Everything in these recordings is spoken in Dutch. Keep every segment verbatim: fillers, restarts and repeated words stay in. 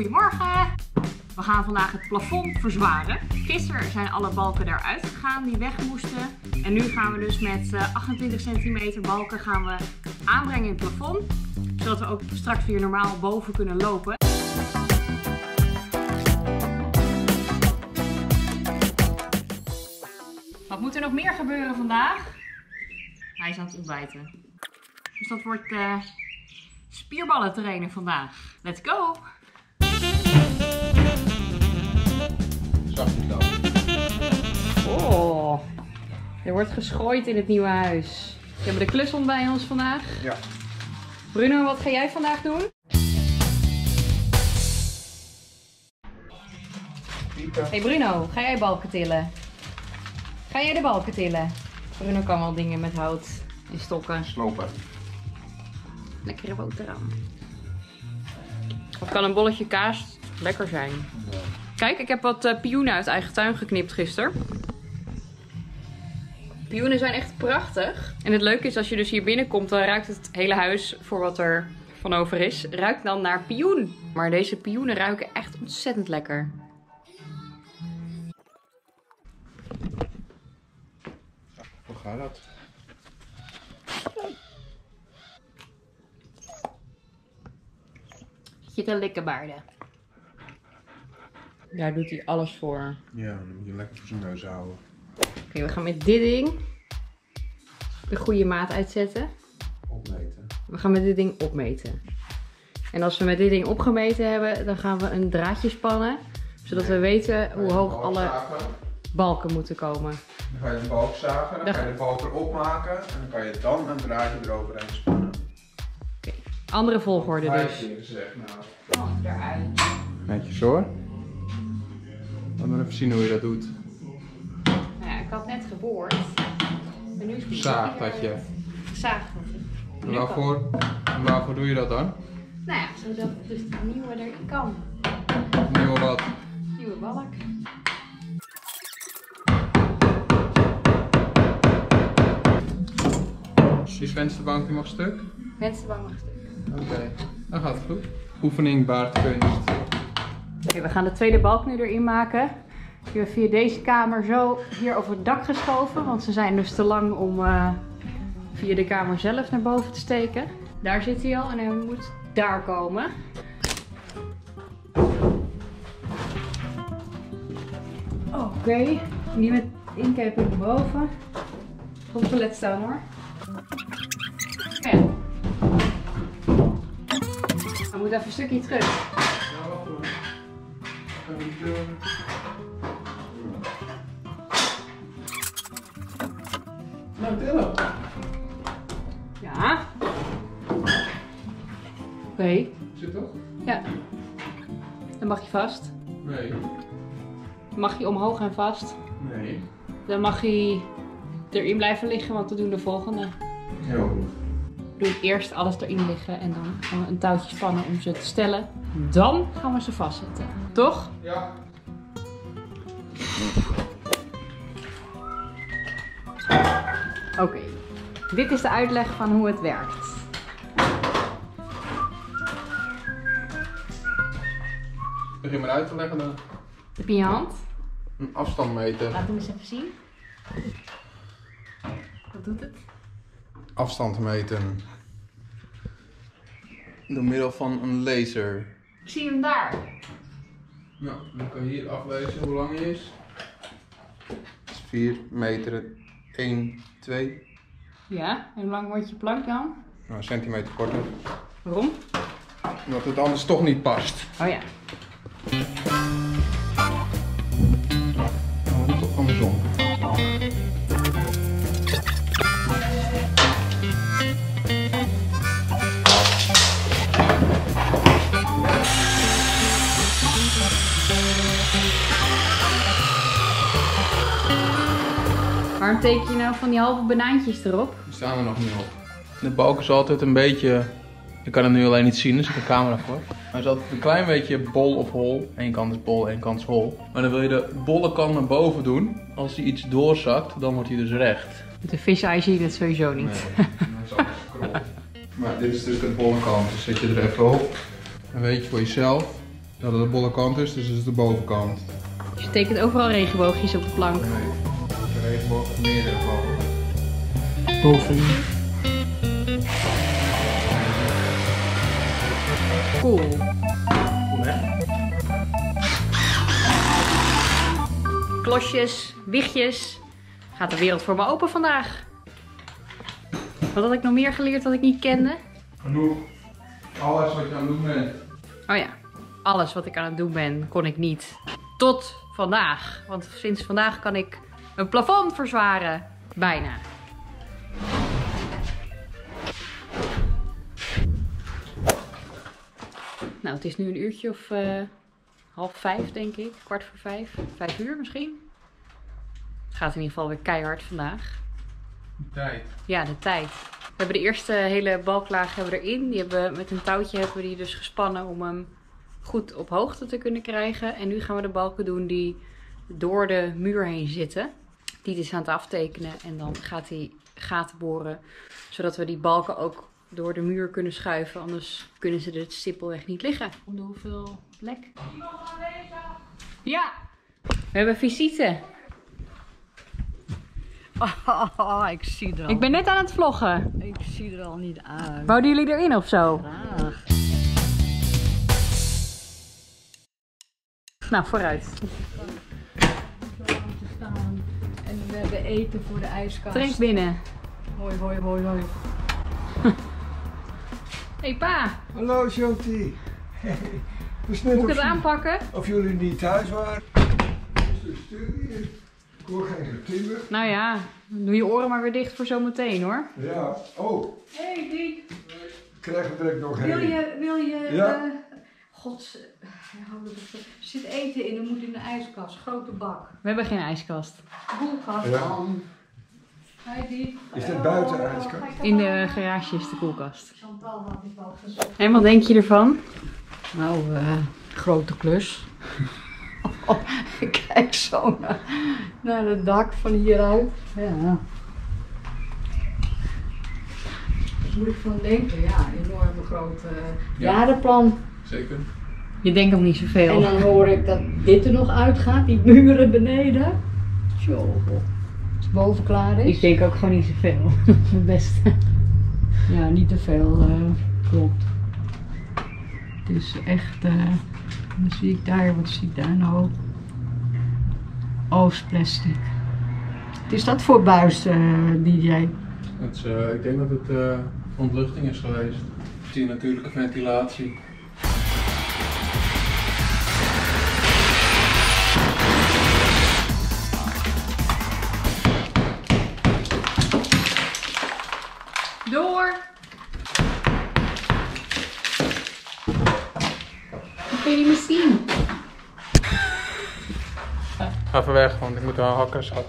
Goedemorgen! We gaan vandaag het plafond verzwaren. Gisteren zijn alle balken eruit gegaan die weg moesten. En nu gaan we dus met achtentwintig centimeter balken gaan we aanbrengen in het plafond. Zodat we ook straks weer normaal boven kunnen lopen. Wat moet er nog meer gebeuren vandaag? Hij is aan het ontbijten. Dus dat wordt uh, spierballen trainen vandaag. Let's go! Oh, er wordt geschooid in het nieuwe huis. We hebben de klushond bij ons vandaag. Ja. Bruno, wat ga jij vandaag doen? Piepen. Hey Bruno, ga jij balken tillen? Ga jij de balken tillen? Bruno kan wel dingen met hout en stokken. Slopen. Lekkere boterham. Wat kan een bolletje kaas lekker zijn? Ja. Kijk, ik heb wat uh, pioenen uit eigen tuin geknipt gisteren. Pioenen zijn echt prachtig. En het leuke is, als je dus hier binnenkomt, dan ruikt het hele huis, voor wat er van over is, ruikt dan naar pioen. Maar deze pioenen ruiken echt ontzettend lekker. Hoe gaat dat? Je te likken baarden. Daar doet hij alles voor. Ja, dan moet je lekker voor zijn neus houden. Oké, okay, we gaan met dit ding de goede maat uitzetten. Opmeten. We gaan met dit ding opmeten. En als we met dit ding opgemeten hebben, dan gaan we een draadje spannen. Zodat we weten hoe hoog alle zagen. balken moeten komen. Dan ga je de balk zagen, dan, dan ga je de balk erop maken. En dan kan je dan een draadje eroverheen spannen. Oké, okay. Andere volgorde dus. Vijf keer gezegd, nou. Oh, eruit. Netjes hoor. Laten we even zien hoe je dat doet. Ja, ik had net geboord. En nu is het gezaagd dat je. Gezaagd dat je. Waarvoor, waarvoor doe je dat dan? Nou ja, zodat het dus de nieuwe erin kan. Nieuwe wat? Nieuwe balk. Die vensterbank die mag stuk? Vensterbank mag stuk. Oké, okay. Dan gaat het goed. Oefening baart kunst. Okay, we gaan de tweede balk nu erin maken. Die hebben we via deze kamer zo hier over het dak geschoven. Want ze zijn dus te lang om uh, via de kamer zelf naar boven te steken. Daar zit hij al en hij moet daar komen. Oké, okay. Die met inkepen naar boven. Op het toilet staan hoor. Okay. We moeten even een stukje terug. Nou, tillen. Ja. Oké. Okay. Zit toch? Ja. Dan mag je vast. Nee. Dan mag je omhoog en vast. Nee. Dan mag je erin blijven liggen, want we doen de volgende. Heel goed. Doe eerst alles erin liggen en dan gaan we een touwtje spannen om ze te stellen. Dan gaan we ze vastzetten. Toch? Ja. Oké, okay. Dit is de uitleg van hoe het werkt. Begin maar uit te leggen dan. Heb je je hand? Een afstand meten. Laat hem eens even zien. Wat doet het? Afstand meten. Door middel van een laser. Ik zie hem daar. Nou, dan kan je hier aflezen hoe lang hij is. Dat is vier meter. één, twee. Ja, en hoe lang wordt je plank dan? Nou, een centimeter korter. Waarom? Omdat het anders toch niet past. Oh ja. Dan moet het toch andersom. Waarom teken je nou van die halve banaantjes erop? Die staan er nog niet op. De balk is altijd een beetje... Ik kan het nu alleen niet zien, dus ik heb de camera voor. Maar het is altijd een klein beetje bol of hol. Eén kant is bol, één kant is hol. Maar dan wil je de bolle kant naar boven doen. Als die iets doorzakt, dan wordt hij dus recht. Met de vis-eye zie je dat sowieso niet. Nee, dat is altijd scroll. Maar dit is dus de bolle kant, dus zet je er even op. Dan weet je voor jezelf dat het de bolle kant is, dus het is de bovenkant. Dus je tekent overal regenboogjes op de plank? Nee, de regenboog, meer regenbogen. Bovenin. Cool. Cool, hè? Klosjes, wiegjes. Gaat de wereld voor me open vandaag. Wat had ik nog meer geleerd dat ik niet kende? Genoeg. Alles wat je aan het doen bent. Oh ja, alles wat ik aan het doen ben, kon ik niet. Tot vandaag. Want sinds vandaag kan ik een plafond verzwaren. Bijna. Nou, het is nu een uurtje of uh, half vijf, denk ik. Kwart voor vijf. Vijf uur misschien. Het gaat in ieder geval weer keihard vandaag. De tijd. Ja, de tijd. We hebben de eerste hele balklaag hebben we erin. Die hebben we, met een touwtje hebben we die dus gespannen om hem goed op hoogte te kunnen krijgen. En nu gaan we de balken doen die door de muur heen zitten. Die is aan het aftekenen en dan gaat hij gaten boren. Zodat we die balken ook door de muur kunnen schuiven. Anders kunnen ze er simpelweg niet liggen. Om de hoeveel plek? Ja! We hebben visite. Oh, oh, ik zie er al. Ik ben net aan het vloggen. Ik zie er al niet uit. Wouden jullie erin of zo? Graag. Nou, vooruit. En we hebben eten voor de ijskast. Trek binnen. Hoi, hoi, hoi, hoi. Hey pa. Hallo Sjotie. Hey. Moet ik het aanpakken? Of jullie niet thuis waren. Ik hoor geen getimmel. Nou ja, doe je oren maar weer dicht voor zometeen hoor. Ja, oh. Hé hey, Diek. Krijgen we direct nog heen. Wil je, wil je, ja. uh, gods, er zit eten in, dan moet in de ijskast, grote bak. We hebben geen ijskast. Koelkast. Ja. Hey Diek. Is dat buiten de ijskast? In de garage is de koelkast. Chantal had ik al gezegd. En wat denk je ervan? Nou, uh, grote klus. Oh, ik kijk zo naar, naar het dak van hieruit. Ja. Daar moet ik van denken, ja, enorme grote ja. jarenplan. Zeker. Je denkt nog niet zoveel. En dan hoor ik dat dit er nog uitgaat, die muren beneden. Tjoh, als het boven klaar is. Ik denk ook gewoon niet zoveel. Het beste. Ja, niet te veel, uh, klopt. Het is echt... Uh, dan zie ik daar, wat zie ik daar nou? Oostplastic. Wat is dat voor buis, uh, D J? Het is, uh, ik denk dat het uh, ontluchting is geweest. Ik zie natuurlijke ventilatie. Door! Kun je me zien? Ga even weg, want ik moet wel hakken, schat.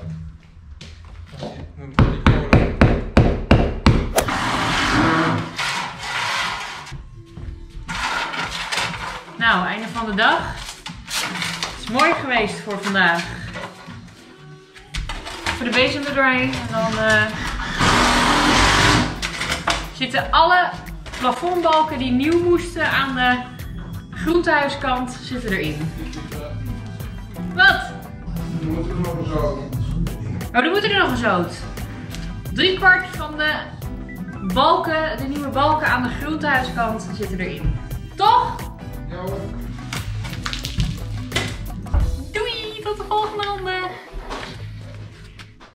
Nou, einde van de dag. Het is mooi geweest voor vandaag. Even de bezem er doorheen en dan uh, zitten alle plafondbalken die nieuw moesten aan de groentehuiskant zitten erin. Wat? Er moet er nog een zoot. Oh, er moet er nog een zoot. Drie kwart van de balken, de nieuwe balken aan de groentehuiskant zitten erin. Toch?